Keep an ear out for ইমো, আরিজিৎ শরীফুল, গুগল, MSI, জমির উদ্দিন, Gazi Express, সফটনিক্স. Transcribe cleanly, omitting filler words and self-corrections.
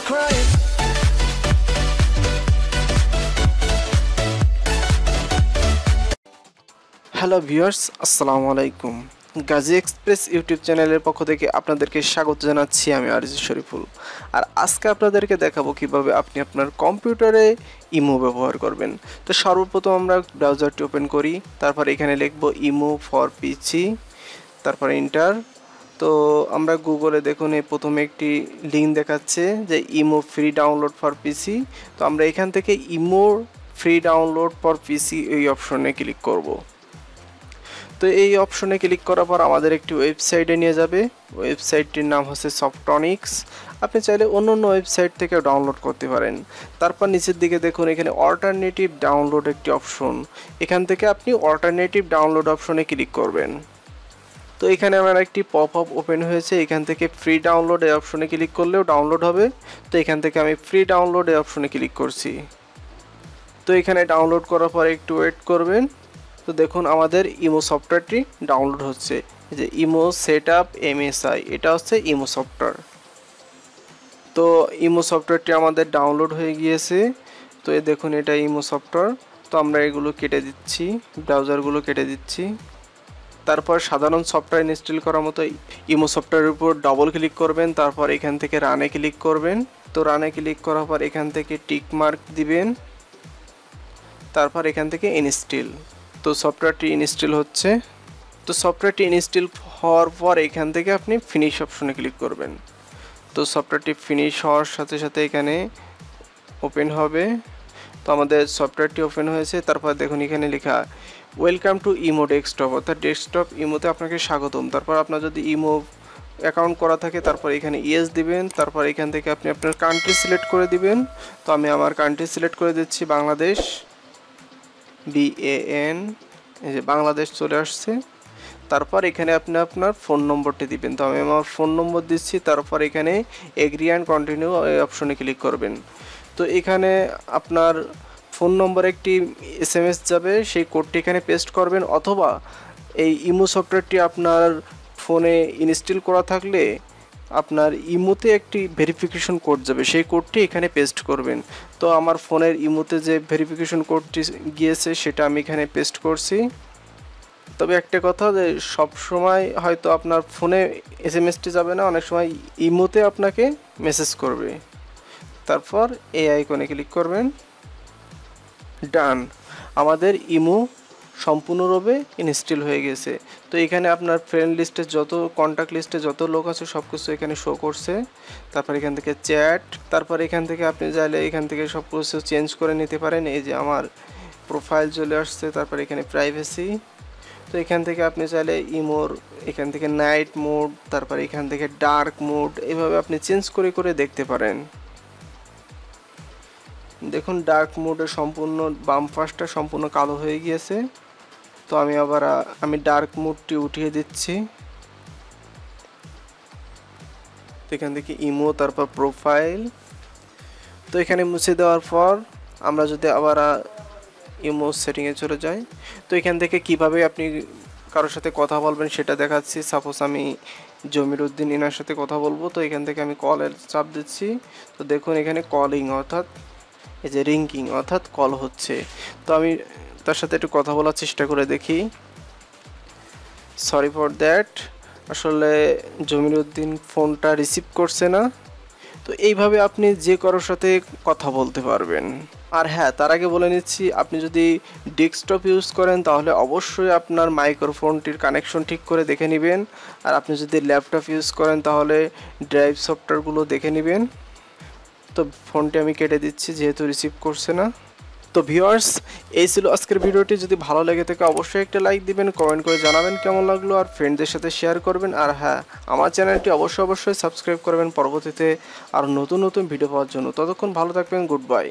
start crying. Hello viewers अस्सलामु अलैकुम गाजी express YouTube channel पक्ष থেকে আপনাদেরকে স্বাগত জানাচ্ছি আমি আরিজিৎ শরীফুল আর আজকে আপনাদেরকে দেখাবো কিভাবে আপনি আপনার কম্পিউটারে ইমো ব্যবহার করবেন। তো সর্বপ্রথম আমরা ব্রাউজারটি ওপেন করি, তারপর এখানে লিখব ইমো ফর পিসি, তারপর এন্টার। তো আমরা গুগলে দেখুন এই প্রথমে একটি লিঙ্ক দেখাচ্ছে যে ইমো free download for PC. তো আমরা এখান থেকে ইমো free download for PC এই অপশনে ক্লিক করব। তো এই অপশনে ক্লিক করার পর আমাদের একটি ওয়েবসাইটে নিয়ে যাবে, ওয়েবসাইটটির নাম হচ্ছে সফটনিক্স। আপনি চাইলে অন্য অন্য ওয়েবসাইট থেকে ডাউনলোড করতে পারেন। তারপর নিচের দিকে দেখুন এখানে অল্টারনেটিভ ডাউনলোড একটি অপশন, এখান থেকে আপনি অল্টারনেটিভ ডাউনলোড অপশনে ক্লিক করবেন। তো এখানে আমার একটি পপ আপ ওপেন হয়েছে, এখান থেকে ফ্রি ডাউনলোড এই অপশনে ক্লিক করলেও ডাউনলোড হবে। তো এখান থেকে আমি ফ্রি ডাউনলোড এই অপশনে ক্লিক করছি। তো এখানে ডাউনলোড করার পর একটু ওয়েট করবেন। তো দেখুন আমাদের ইমো সফটওয়্যারটি ডাউনলোড হচ্ছে, যে ইমো সেট আপ MSI, এটা হচ্ছে ইমো সফটওয়্যার। তো ইমো সফটওয়্যারটি আমাদের ডাউনলোড হয়ে গিয়েছে। তো এই দেখুন এটা ইমো সফটওয়্যার। তো আমরা এগুলো কেটে দিচ্ছি, ব্রাউজারগুলো কেটে দিচ্ছি। তারপর সাধারণ সফটওয়্যার ইনস্টল করার মতো ইমো সফটওয়্যারের উপর ডবল ক্লিক করবেন, তারপর এখান থেকে রানে ক্লিক করবেন। তো রানে ক্লিক করার পর এখান থেকে টিক মার্ক দিবেন, তারপর এখান থেকে ইনস্টল। তো সফটওয়্যারটি ইনস্টল হচ্ছে। তো সফটওয়্যারটি ইনস্টল হওয়ার পর এখান থেকে আপনি ফিনিশ অপশনে ক্লিক করবেন। তো সফটওয়্যারটি ফিনিশ হওয়ার সাথে সাথে এখানে ওপেন হবে। তো আমাদের সফটওয়্যারটি ওপেন হয়েছে। তারপর দেখুন এখানে লেখা ওয়েলকাম টু ইমো ডেস্কটপ, অর্থাৎ ডেস্কটপ ইমোতে আপনাকে স্বাগতম। তারপর আপনার যদি ইমো অ্যাকাউন্ট করা থাকে তারপর এখানে ইয়েস দিবেন, তারপর এখান থেকে আপনি আপনার কান্ট্রি সিলেক্ট করে দিবেন। তো আমি আমার কান্ট্রি সিলেক্ট করে দিচ্ছি বাংলাদেশ, BAN, এই যে বাংলাদেশ চলে আসছে। তারপর এখানে আপনি আপনার ফোন নম্বরটি দিবেন। তো আমি আমার ফোন নম্বর দিচ্ছি, তারপর এখানে এগ্রি অ্যান্ড কন্টিনিউ এই অপশনে ক্লিক করবেন। তো এখানে আপনার ফোন নম্বরে একটি SMS যাবে, সেই কোডটি এখানে পেস্ট করবেন। অথবা এই ইমো সফটওয়্যারটি আপনার ফোনে ইনস্টল করা থাকলে আপনার ইমোতে একটি ভেরিফিকেশন কোড যাবে, সেই কোডটি এখানে পেস্ট করবেন। তো আমার ফোনের ইমোতে যে ভেরিফিকেশন কোডটি গিয়েছে সেটা আমি এখানে পেস্ট করছি। তবে একটা কথা, যে সবসময় হয়তো আপনার ফোনে SMS টি যাবে না, অনেক সময় ইমোতে আপনাকে মেসেজ করবে। তারপর এই আইকনে ক্লিক করবেন, ডান। আমাদের ইমো সম্পূর্ণরূপে ইনস্টল হয়ে গেছে। তো এখানে আপনার ফ্রেন্ড লিস্টে যত কন্ট্যাক্ট লিস্টে যত লোক আছে সব কিছু এখানে শো করছে। তারপর এখান থেকে চ্যাট, তারপর এখান থেকে আপনি চাইলে এখান থেকে সব কিছু চেঞ্জ করে নিতে পারেন। এই যে আমার প্রোফাইল চলে আসছে, তারপর এখানে প্রাইভেসি। তো এখান থেকে আপনি চাইলে ইমোর এখান থেকে নাইট মোড, তারপর এখান থেকে ডার্ক মোড, এভাবে আপনি চেঞ্জ করে করে দেখতে পারেন। দেখুন ডার্ক মোডে সম্পূর্ণ বাম পাশটা সম্পূর্ণ কালো হয়ে গিয়েছে। তো আমি আবার ডার্ক মোডটি উঠিয়ে দিচ্ছি। তো এখান থেকে ইমো, তারপর প্রোফাইল। তো এখানে মুছে দেওয়ার পর আমরা যদি আবার ইমো সেটিংয়ে চলে যাই, তো এখান থেকে কিভাবে আপনি কারোর সাথে কথা বলবেন সেটা দেখাচ্ছি। সাপোজ আমি জমির উদ্দিন এনার সাথে কথা বলবো। তো এখান থেকে আমি কলের চাপ দিচ্ছি। তো দেখুন এখানে কলিং, অর্থাৎ এই যে রিংকিং, অর্থাৎ কল হচ্ছে। তো আমি তার সাথে একটু কথা বলার চেষ্টা করে দেখি। সরি ফর দ্যাট, আসলে জমির উদ্দিন ফোনটা রিসিভ করছে না। তো এইভাবে আপনি যে কারোর সাথে কথা বলতে পারবেন। আর হ্যাঁ, তার আগে বলে নিচ্ছি, আপনি যদি ডেস্কটপ ইউজ করেন তাহলে অবশ্যই আপনার মাইক্রোফোনটির কানেকশন ঠিক করে দেখে নেবেন। আর আপনি যদি ল্যাপটপ ইউজ করেন তাহলে ড্রাইভ সফটওয়্যারগুলো দেখে নেবেন। তো ফোনটি আমি কেটে দিচ্ছি যেহেতু রিসিভ করছে না। তো ভিউয়ার্স, এই ছিল আজকের ভিডিওটি। যদি ভালো লাগে থাকে অবশ্যই একটা লাইক দিবেন, কমেন্ট করে জানাবেন কেমন লাগলো, আর ফ্রেন্ডদের সাথে শেয়ার করবেন। আর হ্যাঁ, আমার চ্যানেলটি অবশ্যই সাবস্ক্রাইব করবেন পরবর্তীতে আর নতুন নতুন ভিডিও পাওয়ার জন্য। ততক্ষণ ভালো থাকবেন, গুড বাই।